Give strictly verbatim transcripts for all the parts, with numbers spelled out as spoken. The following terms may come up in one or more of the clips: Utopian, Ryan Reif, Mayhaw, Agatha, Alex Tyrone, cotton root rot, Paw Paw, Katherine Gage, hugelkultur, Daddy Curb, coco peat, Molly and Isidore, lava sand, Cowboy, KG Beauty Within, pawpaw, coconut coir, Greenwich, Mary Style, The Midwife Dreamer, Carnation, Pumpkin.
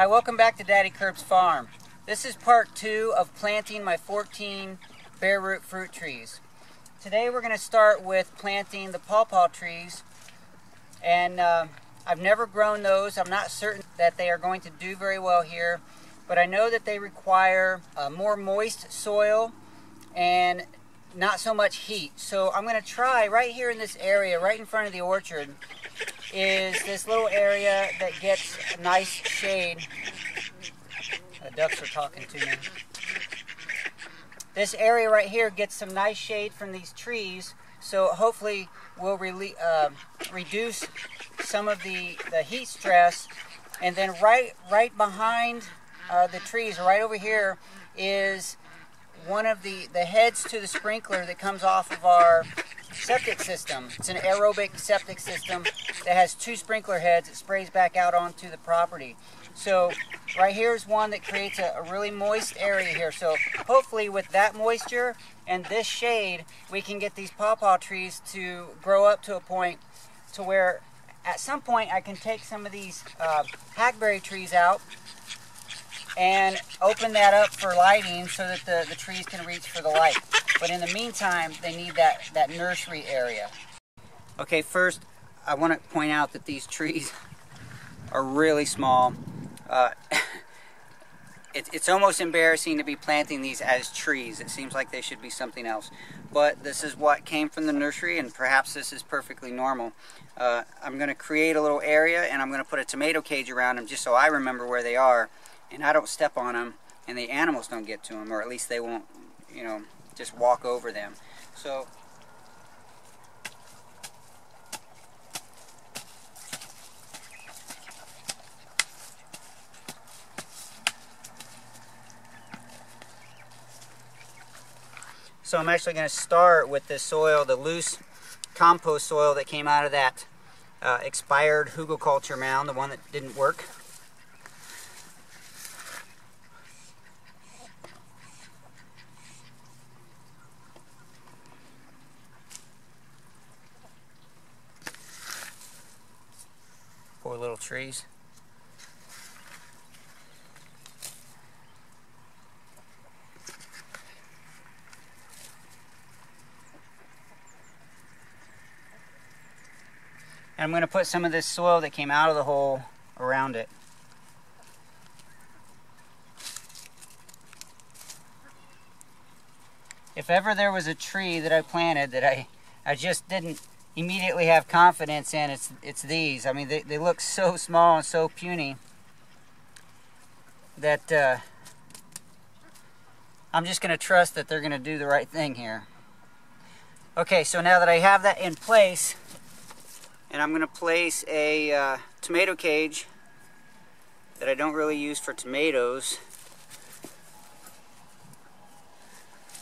Hi, welcome back to Daddy Curb's farm. This is part two of planting my fourteen bare root fruit trees. Today we're going to start with planting the paw paw trees, and uh, I've never grown those. I'm not certain that they are going to do very well here, but I know that they require uh, more moist soil and not so much heat. So I'm going to try right here in this area, right in front of the orchard, is this little area that gets a nice shade. The ducks are talking to me. This area right here gets some nice shade from these trees, so hopefully we'll re uh, reduce some of the, the heat stress. And then right, right behind uh, the trees, right over here, is one of the, the heads to the sprinkler that comes off of our septic system. It's an aerobic septic system that has two sprinkler heads. It sprays back out onto the property. So right here is one that creates a, a really moist area here. So hopefully with that moisture and this shade, we can get these pawpaw trees to grow up to a point to where at some point I can take some of these uh, hackberry trees out and open that up for lighting so that the, the trees can reach for the light. But in the meantime, they need that, that nursery area. Okay, first, I want to point out that these trees are really small. Uh, it, it's almost embarrassing to be planting these as trees. It seems like they should be something else. But this is what came from the nursery, and perhaps this is perfectly normal. Uh, I'm going to create a little area, and I'm going to put a tomato cage around them just so I remember where they are, and I don't step on them, and the animals don't get to them, or at least they won't, you know, just walk over them. So So I'm actually going to start with the soil, the loose compost soil that came out of that uh, expired hugelkultur mound, the one that didn't work. Poor little trees. And I'm going to put some of this soil that came out of the hole around it. If ever there was a tree that I planted that I, I just didn't immediately have confidence in, it's, it's these. I mean, they, they look so small and so puny that uh, I'm just going to trust that they're going to do the right thing here. Okay, so now that I have that in place, and I'm going to place a uh, tomato cage that I don't really use for tomatoes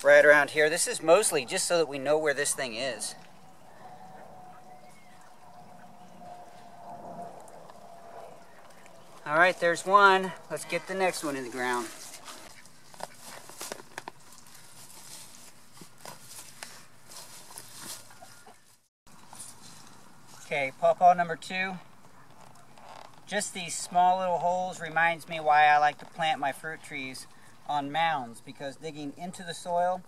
right around here. This is mostly just so that we know where this thing is. All right, there's one. Let's get the next one in the ground. Okay, pawpaw number two. Just these small little holes reminds me why I like to plant my fruit trees on mounds, because digging into the soil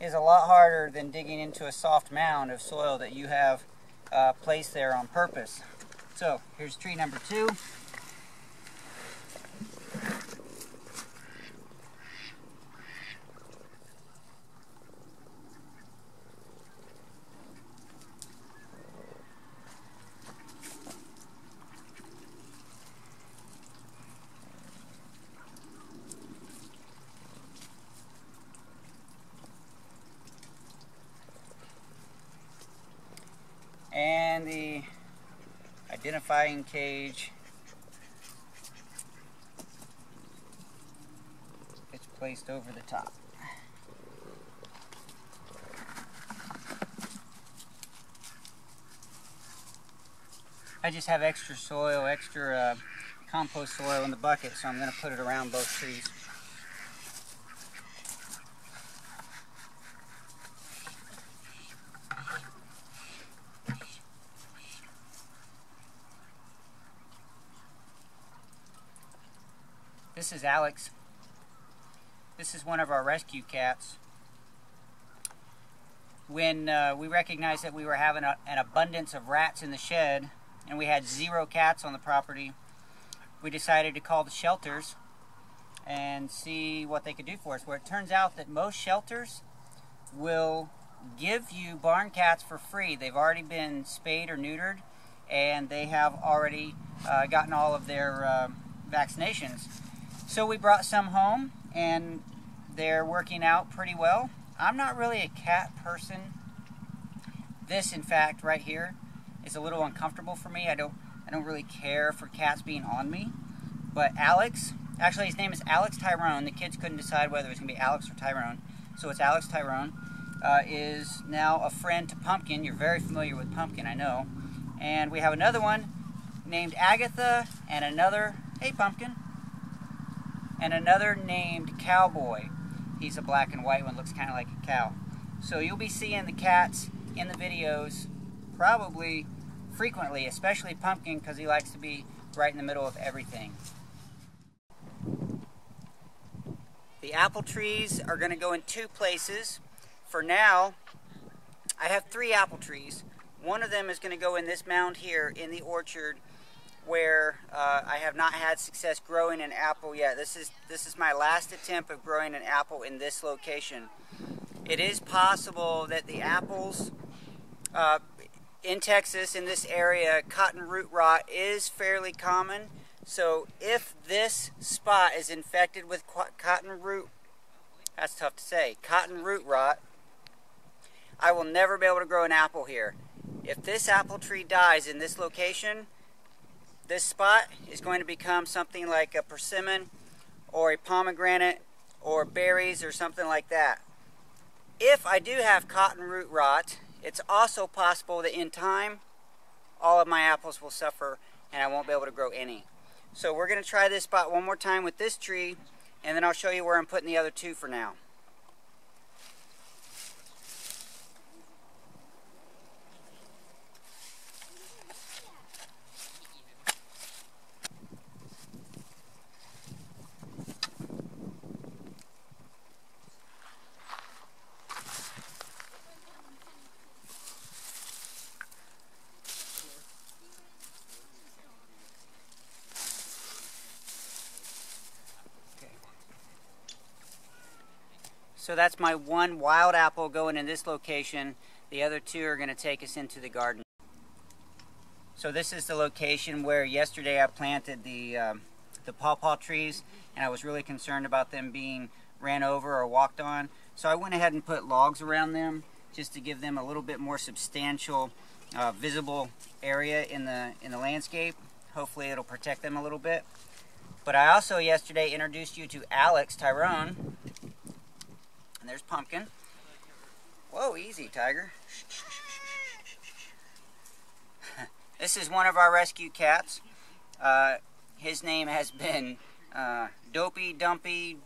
is a lot harder than digging into a soft mound of soil that you have uh, placed there on purpose. So here's tree number two. And the identifying cage gets placed over the top. I just have extra soil, extra uh, compost soil in the bucket, so I'm going to put it around both trees. This is Alex. This is one of our rescue cats. When uh, we recognized that we were having a, an abundance of rats in the shed, and we had zero cats on the property, we decided to call the shelters and see what they could do for us. Where it turns out that most shelters will give you barn cats for free. They've already been spayed or neutered, and they have already uh, gotten all of their uh, vaccinations. So we brought some home, and they're working out pretty well. I'm not really a cat person. This, in fact, right here is a little uncomfortable for me. I don't I don't really care for cats being on me. But Alex, actually his name is Alex Tyrone. The kids couldn't decide whether it was gonna be Alex or Tyrone. So it's Alex Tyrone, uh, is now a friend to Pumpkin. You're very familiar with Pumpkin, I know. And we have another one named Agatha, and another, hey Pumpkin, and another named Cowboy. He's a black and white one, looks kind of like a cow. So you'll be seeing the cats in the videos probably frequently, especially Pumpkin, because he likes to be right in the middle of everything. The apple trees are going to go in two places. For now, I have three apple trees. One of them is going to go in this mound here in the orchard, where uh, I have not had success growing an apple yet. This is this is my last attempt of growing an apple in this location. It is possible that the apples uh, in Texas, in this area, cotton root rot is fairly common. So if this spot is infected with cotton root, that's tough to say, cotton root rot, I will never be able to grow an apple here. If this apple tree dies in this location, this spot is going to become something like a persimmon or a pomegranate or berries or something like that. If I do have cotton root rot, it's also possible that in time all of my apples will suffer and I won't be able to grow any. So we're going to try this spot one more time with this tree, and then I'll show you where I'm putting the other two for now. So that's my one wild apple going in this location. The other two are going to take us into the garden. So this is the location where yesterday I planted the, um, the paw paw trees, and I was really concerned about them being ran over or walked on. So I went ahead and put logs around them just to give them a little bit more substantial, uh, visible area in the, in the landscape. Hopefully it'll protect them a little bit. But I also yesterday introduced you to Alex Tyrone. And there's Pumpkin. Whoa, easy, Tiger. This is one of our rescue cats. Uh, his name has been uh, Dopey, Dumpy,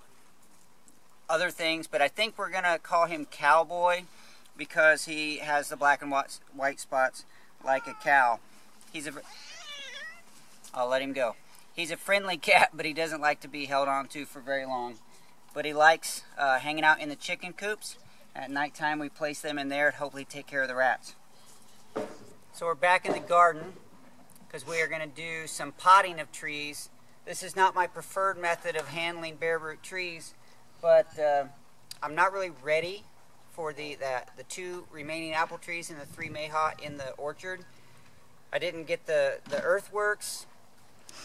other things, but I think we're going to call him Cowboy because he has the black and white spots like a cow. He's a... I'll let him go. He's a friendly cat, but he doesn't like to be held on to for very long. But he likes uh, hanging out in the chicken coops. At nighttime we place them in there and hopefully take care of the rats. So we're back in the garden because we are going to do some potting of trees. This is not my preferred method of handling bare root trees, but uh, I'm not really ready for the, the, the two remaining apple trees and the three mayhaw in the orchard. I didn't get the, the earthworks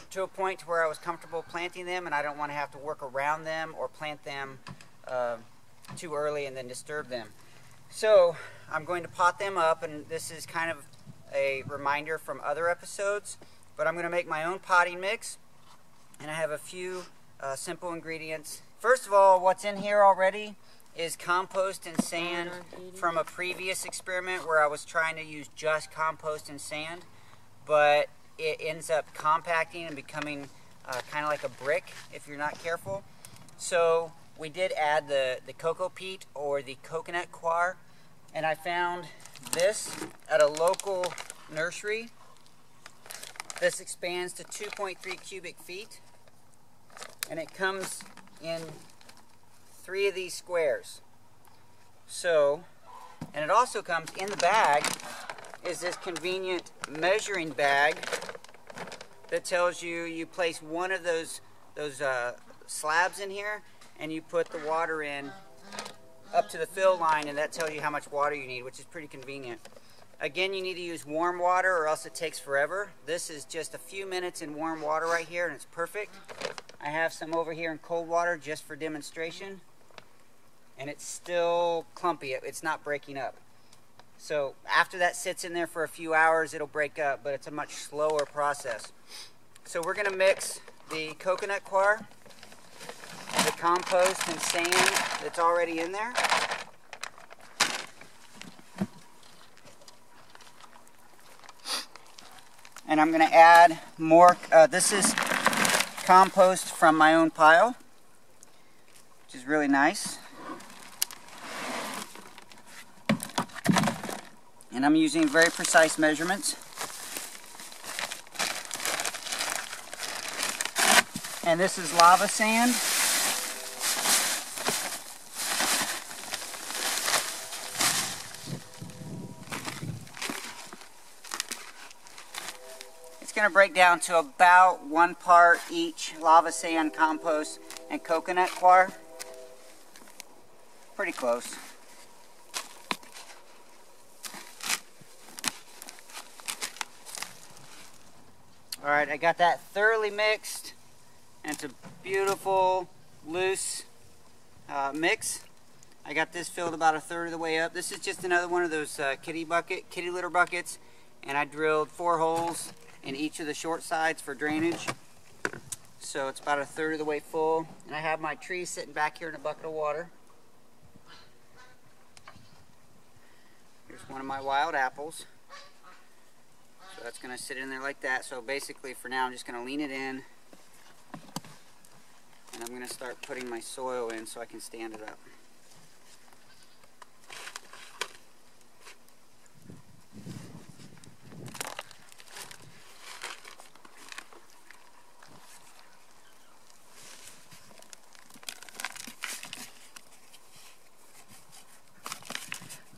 to a point where I was comfortable planting them, and I don't want to have to work around them or plant them uh, too early and then disturb them. So I'm going to pot them up, and this is kind of a reminder from other episodes, but I'm going to make my own potting mix, and I have a few uh, simple ingredients. First of all, what's in here already is compost and sand from a previous experiment where I was trying to use just compost and sand, but it ends up compacting and becoming uh, kind of like a brick if you're not careful. So we did add the, the coco peat or the coconut coir, and I found this at a local nursery. This expands to two point three cubic feet, and it comes in three of these squares. So, and it also comes in the bag is this convenient measuring bag that tells you you place one of those those uh, slabs in here and you put the water in up to the fill line, and that tells you how much water you need, which is pretty convenient. Again, you need to use warm water or else it takes forever. This is just a few minutes in warm water right here and it's perfect. I have some over here in cold water just for demonstration, and it's still clumpy. It's not breaking up. So after that sits in there for a few hours, it'll break up, but it's a much slower process. So we're gonna mix the coconut coir, the compost and sand that's already in there. And I'm gonna add more, uh, this is compost from my own pile, which is really nice. And I'm using very precise measurements. And this is lava sand. It's going to break down to about one part each lava sand, compost, and coconut coir. Pretty close. All right, I got that thoroughly mixed, and it's a beautiful, loose uh, mix. I got this filled about a third of the way up. This is just another one of those uh, kitty bucket, kitty litter buckets, and I drilled four holes in each of the short sides for drainage. So it's about a third of the way full, and I have my tree sitting back here in a bucket of water. Here's one of my wild apples. So that's going to sit in there like that. So basically for now I'm just going to lean it in, and I'm going to start putting my soil in so I can stand it up.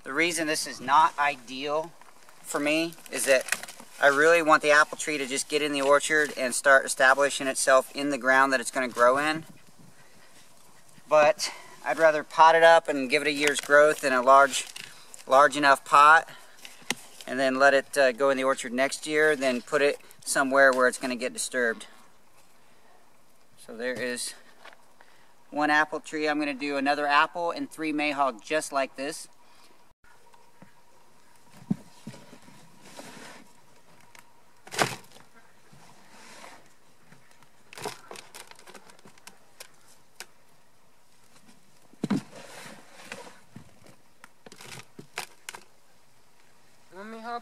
The reason this is not ideal for me is that I really want the apple tree to just get in the orchard and start establishing itself in the ground that it's going to grow in. But I'd rather pot it up and give it a year's growth in a large, large enough pot, and then let it uh, go in the orchard next year, than put it somewhere where it's going to get disturbed. So there is one apple tree. I'm going to do another apple and three mayhaw just like this.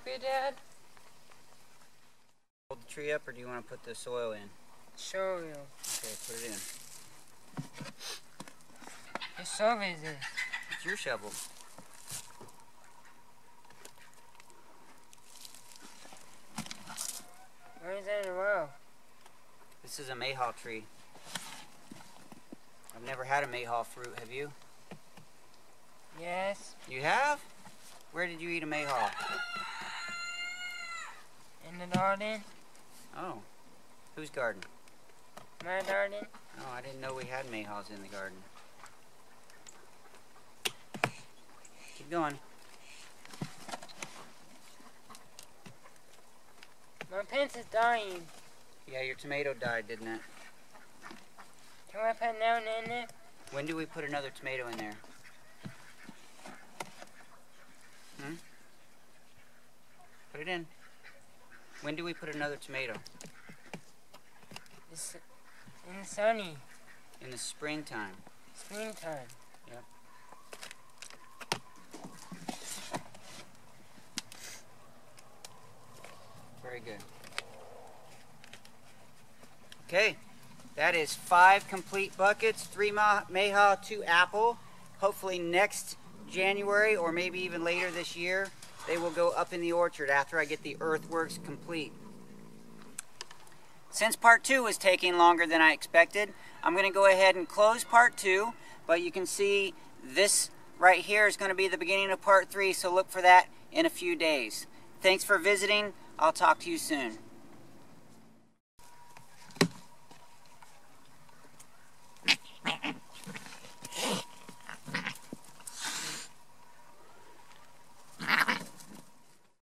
You, Dad? Hold the tree up, or do you want to put the soil in? Soil. Okay, put it in. The shovel is there. It's your shovel. Where is that in the world? This is a mayhaw tree. I've never had a mayhaw fruit, have you? Yes. You have? Where did you eat a mayhaw? In the garden. Oh. Whose garden? My garden. Oh, I didn't know we had mayhaws in the garden. Keep going. My pants is dying. Yeah, your tomato died, didn't it? Can I put another in there? When do we put another tomato in there? Hmm? Put it in. When do we put another tomato? It's in the sunny. In the springtime. Springtime. Yep. Very good. Okay, that is five complete buckets, three mayhaw, two apple. Hopefully next January or maybe even later this year, they will go up in the orchard after I get the earthworks complete. Since part two was taking longer than I expected, I'm going to go ahead and close part two, but you can see this right here is going to be the beginning of part three, so look for that in a few days. Thanks for visiting. I'll talk to you soon.